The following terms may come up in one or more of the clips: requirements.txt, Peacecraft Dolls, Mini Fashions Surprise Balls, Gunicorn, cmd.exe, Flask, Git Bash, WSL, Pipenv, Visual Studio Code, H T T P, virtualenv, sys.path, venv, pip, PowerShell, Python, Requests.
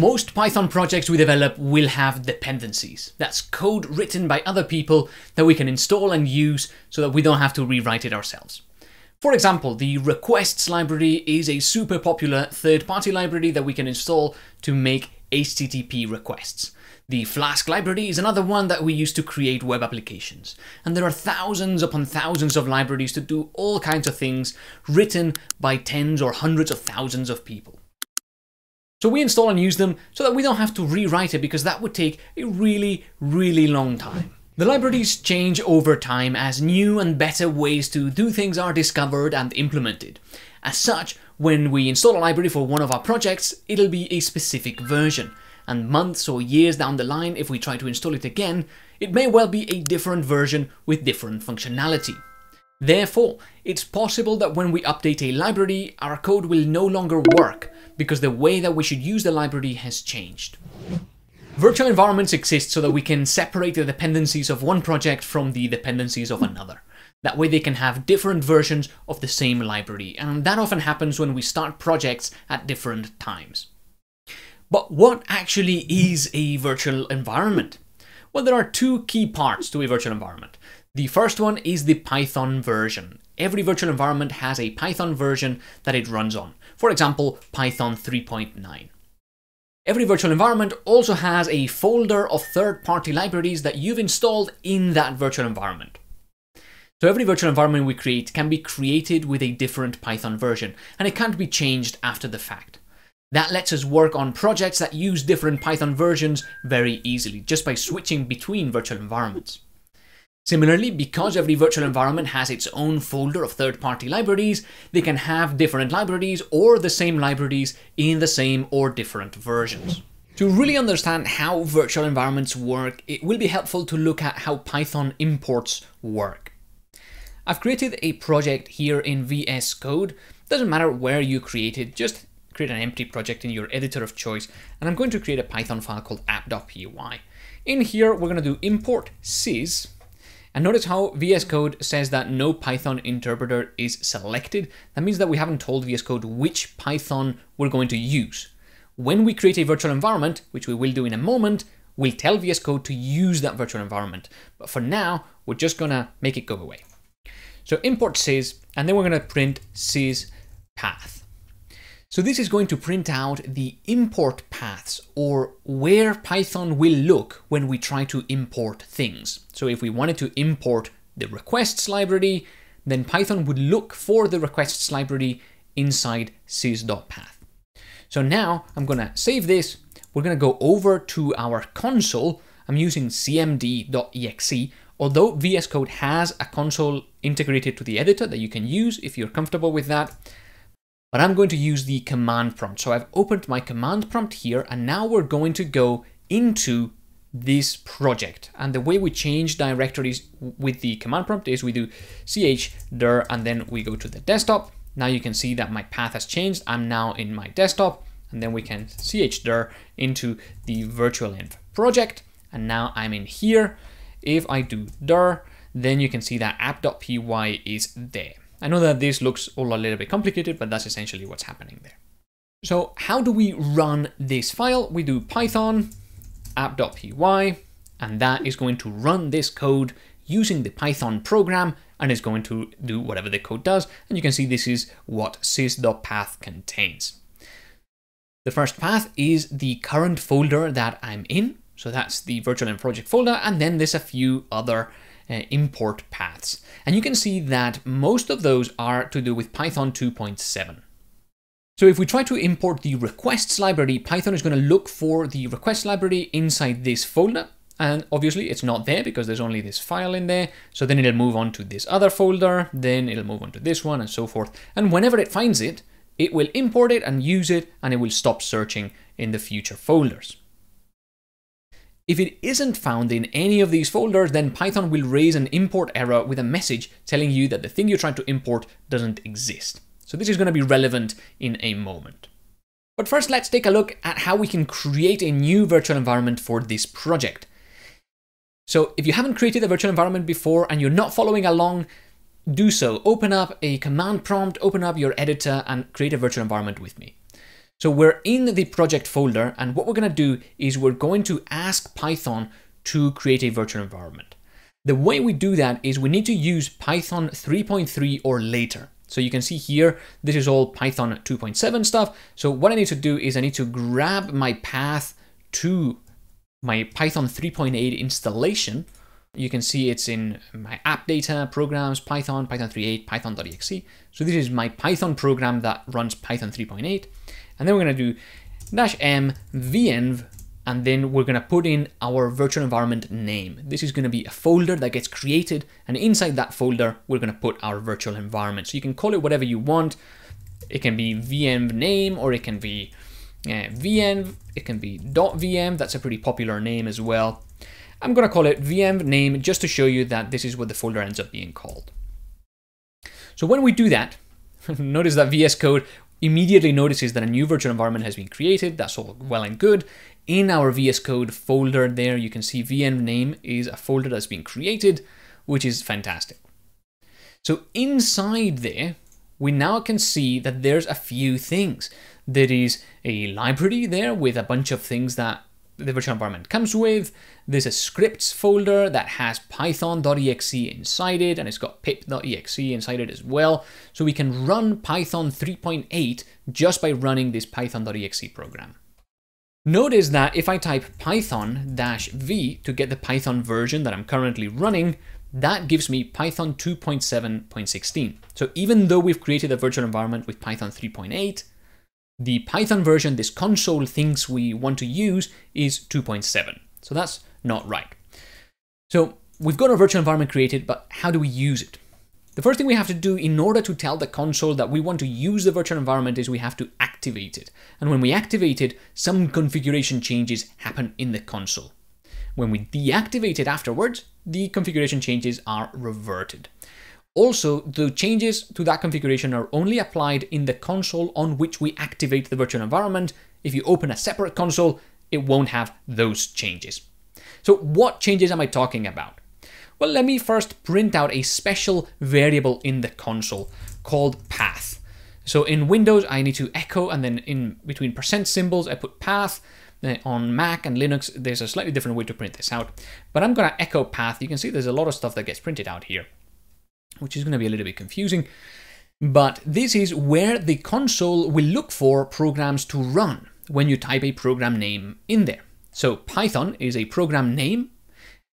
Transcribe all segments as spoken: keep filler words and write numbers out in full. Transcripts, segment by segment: Most Python projects we develop will have dependencies. That's code written by other people that we can install and use so that we don't have to rewrite it ourselves. For example, the Requests library is a super popular third-party library that we can install to make H T T P requests. The Flask library is another one that we use to create web applications. And there are thousands upon thousands of libraries to do all kinds of things written by tens or hundreds of thousands of people. So we install and use them so that we don't have to rewrite it, because that would take a really, really long time. The libraries change over time as new and better ways to do things are discovered and implemented. As such, when we install a library for one of our projects, it'll be a specific version. And months or years down the line, if we try to install it again, it may well be a different version with different functionality. Therefore, it's possible that when we update a library, our code will no longer work because the way that we should use the library has changed. Virtual environments exist so that we can separate the dependencies of one project from the dependencies of another. That way they can have different versions of the same library, and that often happens when we start projects at different times. But what actually is a virtual environment? Well, there are two key parts to a virtual environment. The first one is the Python version. Every virtual environment has a Python version that it runs on. For example, Python three point nine. Every virtual environment also has a folder of third-party libraries that you've installed in that virtual environment. So every virtual environment we create can be created with a different Python version, and it can't be changed after the fact. That lets us work on projects that use different Python versions very easily, just by switching between virtual environments. Similarly, because every virtual environment has its own folder of third-party libraries, they can have different libraries or the same libraries in the same or different versions. To really understand how virtual environments work, it will be helpful to look at how Python imports work. I've created a project here in V S Code. Doesn't matter where you create it, just create an empty project in your editor of choice, and I'm going to create a Python file called app.py. In here, we're going to do import sys, and notice how V S Code says that no Python interpreter is selected. That means that we haven't told V S Code which Python we're going to use. When we create a virtual environment, which we will do in a moment, we'll tell V S Code to use that virtual environment. But for now, we're just going to make it go away. So import sys, and then we're going to print sys.path. So this is going to print out the import paths, or where Python will look when we try to import things. So if we wanted to import the requests library, then Python would look for the requests library inside sys.path. So now I'm going to save this. We're going to go over to our console. I'm using c m d dot e x e, although V S Code has a console integrated to the editor that you can use if you're comfortable with that. But I'm going to use the command prompt. So I've opened my command prompt here, and now we're going to go into this project. And the way we change directories with the command prompt is we do chdir, and then we go to the desktop. Now you can see that my path has changed. I'm now in my desktop, and then we can chdir into the virtualenv project. And now I'm in here. If I do dir, then you can see that app.py is there. I know that this looks all a little bit complicated, but that's essentially what's happening there. So how do we run this file? We do python app.py, and that is going to run this code using the Python program, and is going to do whatever the code does. And you can see this is what sys.path contains. The first path is the current folder that I'm in. So that's the virtualenv project folder, and then there's a few other Uh, import paths. And you can see that most of those are to do with Python two point seven. So if we try to import the requests library, Python is going to look for the requests library inside this folder. And obviously it's not there because there's only this file in there. So then it'll move on to this other folder, then it'll move on to this one, and so forth. And whenever it finds it, it will import it and use it, and it will stop searching in the future folders. If it isn't found in any of these folders, then Python will raise an import error with a message telling you that the thing you're trying to import doesn't exist. So this is going to be relevant in a moment. But first, let's take a look at how we can create a new virtual environment for this project. So if you haven't created a virtual environment before and you're not following along, do so. Open up a command prompt, open up your editor, and create a virtual environment with me. So we're in the project folder, and what we're going to do is we're going to ask Python to create a virtual environment. The way we do that is we need to use Python three point three or later. So you can see here, this is all Python two point seven stuff. So what I need to do is I need to grab my path to my Python three point eight installation. You can see it's in my app data, programs, Python, Python three point eight, Python.exe. So this is my Python program that runs Python three point eight. And then we're going to do dash m venv, and then we're going to put in our virtual environment name. This is going to be a folder that gets created, and inside that folder, we're going to put our virtual environment. So you can call it whatever you want. It can be venv name, or it can be uh, venv, it can be .vm. That's a pretty popular name as well. I'm going to call it venv name just to show you that this is what the folder ends up being called. So when we do that, notice that V S Code immediately notices that a new virtual environment has been created. That's all well and good. In our V S Code folder there, you can see venv name is a folder that's been created, which is fantastic. So inside there, we now can see that there's a few things. There is a library there with a bunch of things that the virtual environment comes with. There's a scripts folder that has python.exe inside it, and it's got pip.exe inside it as well. So we can run Python three point eight just by running this python.exe program. Notice that if I type python-v to get the Python version that I'm currently running, that gives me Python two point seven point sixteen. So even though we've created a virtual environment with Python three point eight, the Python version this console thinks we want to use is two point seven. So that's not right. So we've got our virtual environment created, but how do we use it? The first thing we have to do in order to tell the console that we want to use the virtual environment is we have to activate it. And when we activate it, some configuration changes happen in the console. When we deactivate it afterwards, the configuration changes are reverted. Also, the changes to that configuration are only applied in the console on which we activate the virtual environment. If you open a separate console, it won't have those changes. So what changes am I talking about? Well, let me first print out a special variable in the console called path. So in Windows, I need to echo, and then in between percent symbols, I put path. On Mac and Linux, there's a slightly different way to print this out, but I'm going to echo path. You can see there's a lot of stuff that gets printed out here, which is going to be a little bit confusing, but this is where the console will look for programs to run when you type a program name in there. So Python is a program name,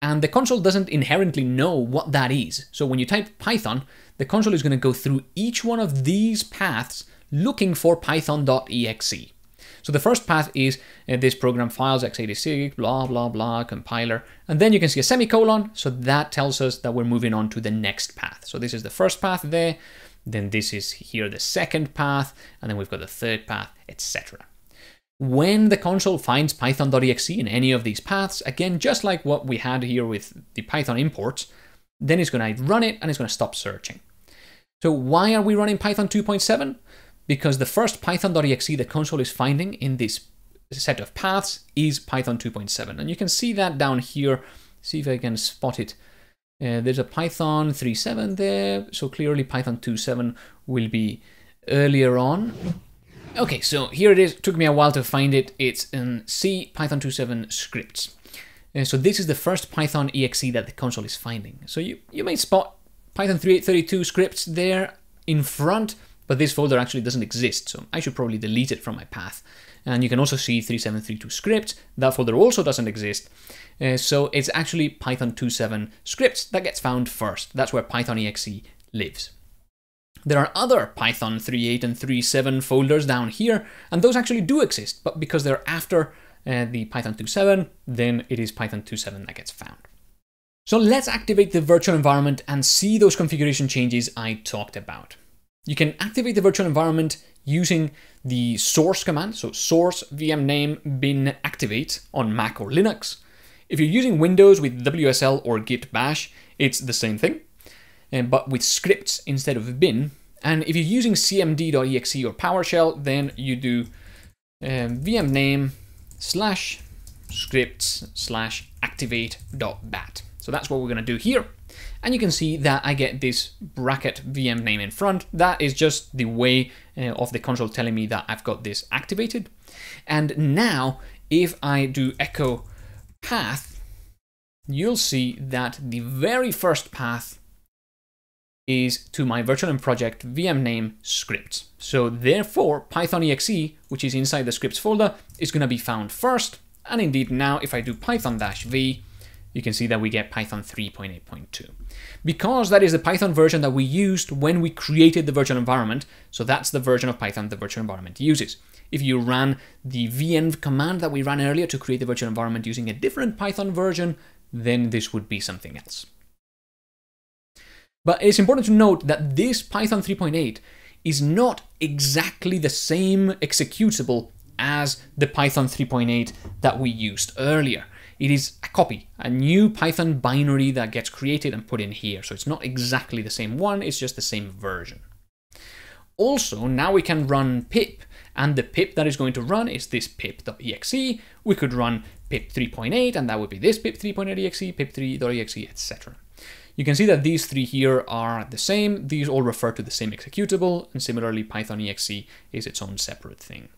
and the console doesn't inherently know what that is. So when you type Python, the console is going to go through each one of these paths looking for python.exe. So the first path is uh, this program files x eighty-six, blah, blah, blah, compiler. And then you can see a semicolon. So that tells us that we're moving on to the next path. So this is the first path there. Then this is here, the second path. And then we've got the third path, et cetera. When the console finds python.exe in any of these paths, again, just like what we had here with the Python imports, then it's going to run it and it's going to stop searching. So why are we running Python two point seven? Because the first python.exe the console is finding in this set of paths is Python two point seven. And you can see that down here. See if I can spot it. Uh, there's a Python three point seven there. So clearly Python two point seven will be earlier on. Okay, so here it is. Took me a while to find it. It's in C Python two point seven scripts. And so this is the first Python exe that the console is finding. So you, you may spot Python three point eight point three two scripts there in front, but this folder actually doesn't exist, so I should probably delete it from my path. And you can also see three point seven point three two scripts. That folder also doesn't exist. Uh, so it's actually Python two point seven scripts that gets found first. That's where Python exe lives. There are other Python three point eight and three point seven folders down here, and those actually do exist, but because they're after uh, the Python two point seven, then it is Python two point seven that gets found. So let's activate the virtual environment and see those configuration changes I talked about. You can activate the virtual environment using the source command, so source vmname bin activate on Mac or Linux. If you're using Windows with W S L or Git Bash, it's the same thing, but with scripts instead of bin. And if you're using cmd.exe or PowerShell, then you do um, vmname slash scripts slash activate dot bat. So that's what we're going to do here. And you can see that I get this bracket V M name in front. That is just the way uh, of the console telling me that I've got this activated. And now if I do echo path, you'll see that the very first path is to my virtual env project V M name scripts. So therefore Python exe, which is inside the scripts folder, is going to be found first. And indeed now if I do Python dash V, you can see that we get Python three point eight point two. Because that is the Python version that we used when we created the virtual environment, so that's the version of Python the virtual environment uses. If you ran the venv command that we ran earlier to create the virtual environment using a different Python version, then this would be something else. But it's important to note that this Python three point eight is not exactly the same executable as the Python three point eight that we used earlier. It is a copy, a new Python binary that gets created and put in here. So it's not exactly the same one, it's just the same version. Also, now we can run pip, and the pip that is going to run is this pip.exe. We could run pip three point eight, and that would be this pip three point eight exe, pip three.exe, et cetera. You can see that these three here are the same. These all refer to the same executable, and similarly, Python exe is its own separate thing.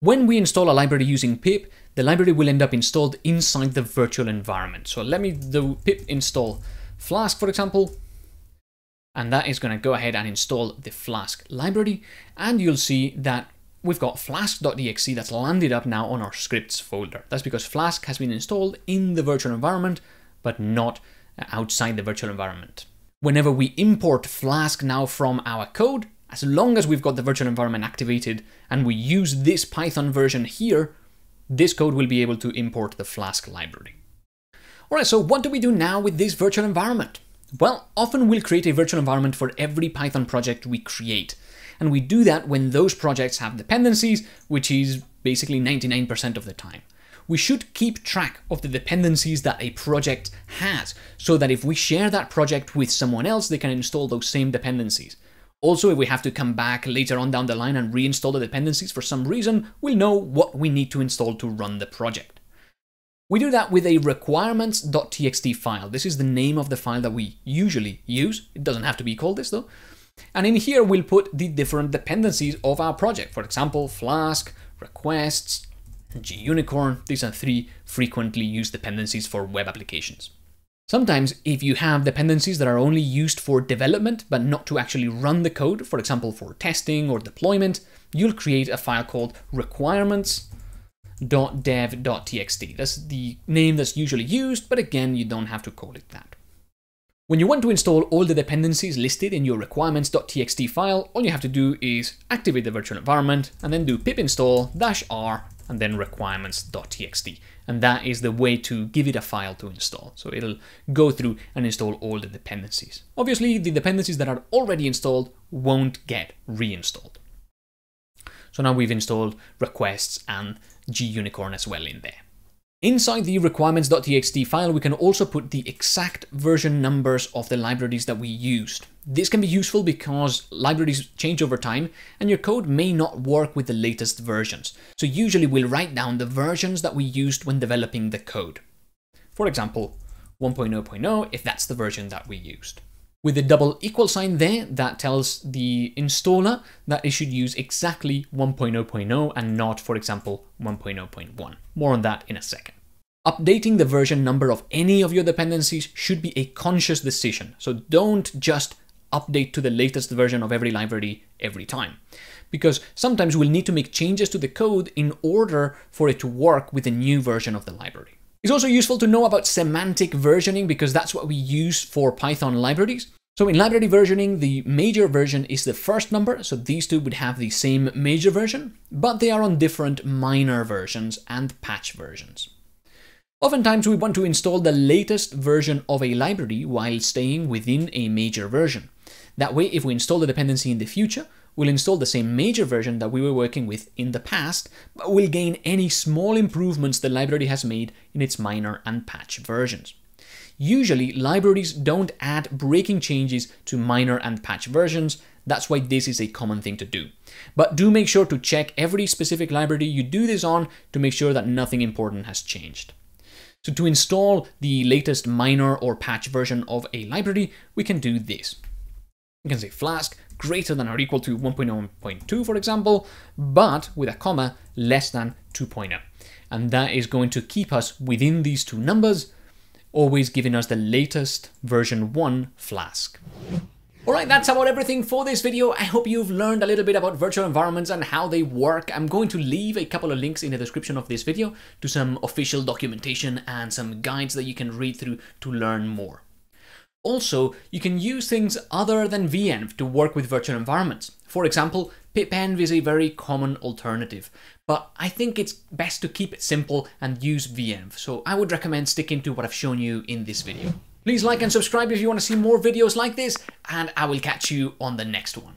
When we install a library using pip, the library will end up installed inside the virtual environment. So let me do pip install Flask, for example, and that is going to go ahead and install the Flask library. And you'll see that we've got flask.exe that's landed up now on our scripts folder. That's because Flask has been installed in the virtual environment, but not outside the virtual environment. Whenever we import Flask now from our code, as long as we've got the virtual environment activated and we use this Python version here, this code will be able to import the Flask library. All right, so what do we do now with this virtual environment? Well, often we'll create a virtual environment for every Python project we create. And we do that when those projects have dependencies, which is basically ninety-nine percent of the time. We should keep track of the dependencies that a project has, so that if we share that project with someone else, they can install those same dependencies. Also, if we have to come back later on down the line and reinstall the dependencies for some reason, we'll know what we need to install to run the project. We do that with a requirements.txt file. This is the name of the file that we usually use. It doesn't have to be called this though. And in here, we'll put the different dependencies of our project. For example, Flask, Requests, Gunicorn. These are three frequently used dependencies for web applications. Sometimes if you have dependencies that are only used for development, but not to actually run the code, for example, for testing or deployment, you'll create a file called requirements.dev.txt. That's the name that's usually used, but again, you don't have to call it that. When you want to install all the dependencies listed in your requirements.txt file, all you have to do is activate the virtual environment and then do pip install dash r and then requirements.txt. And that is the way to give it a file to install. So it'll go through and install all the dependencies. Obviously, the dependencies that are already installed won't get reinstalled. So now we've installed Requests and Gunicorn as well in there. Inside the requirements.txt file, we can also put the exact version numbers of the libraries that we used. This can be useful because libraries change over time and your code may not work with the latest versions. So usually we'll write down the versions that we used when developing the code. For example, one point zero point zero, if that's the version that we used. With a double equal sign there, that tells the installer that it should use exactly one point zero point zero and not, for example, one point zero point one. More on that in a second. Updating the version number of any of your dependencies should be a conscious decision. So don't just update to the latest version of every library every time, because sometimes we'll need to make changes to the code in order for it to work with a new version of the library. It's also useful to know about semantic versioning because that's what we use for Python libraries. So in library versioning, the major version is the first number. So these two would have the same major version, but they are on different minor versions and patch versions. Oftentimes we want to install the latest version of a library while staying within a major version. That way, if we install the dependency in the future, we'll install the same major version that we were working with in the past, but we'll gain any small improvements the library has made in its minor and patch versions. Usually, libraries don't add breaking changes to minor and patch versions. That's why this is a common thing to do. But do make sure to check every specific library you do this on to make sure that nothing important has changed. So to install the latest minor or patch version of a library, we can do this. We can say Flask greater than or equal to one point oh one point two, for example, but with a comma less than two point oh. And that is going to keep us within these two numbers, always giving us the latest version one Flask. Alright, that's about everything for this video. I hope you've learned a little bit about virtual environments and how they work. I'm going to leave a couple of links in the description of this video to some official documentation and some guides that you can read through to learn more. Also, you can use things other than venv to work with virtual environments. For example, pipenv is a very common alternative, but I think it's best to keep it simple and use venv, so I would recommend sticking to what I've shown you in this video. Please like and subscribe if you want to see more videos like this, and I will catch you on the next one.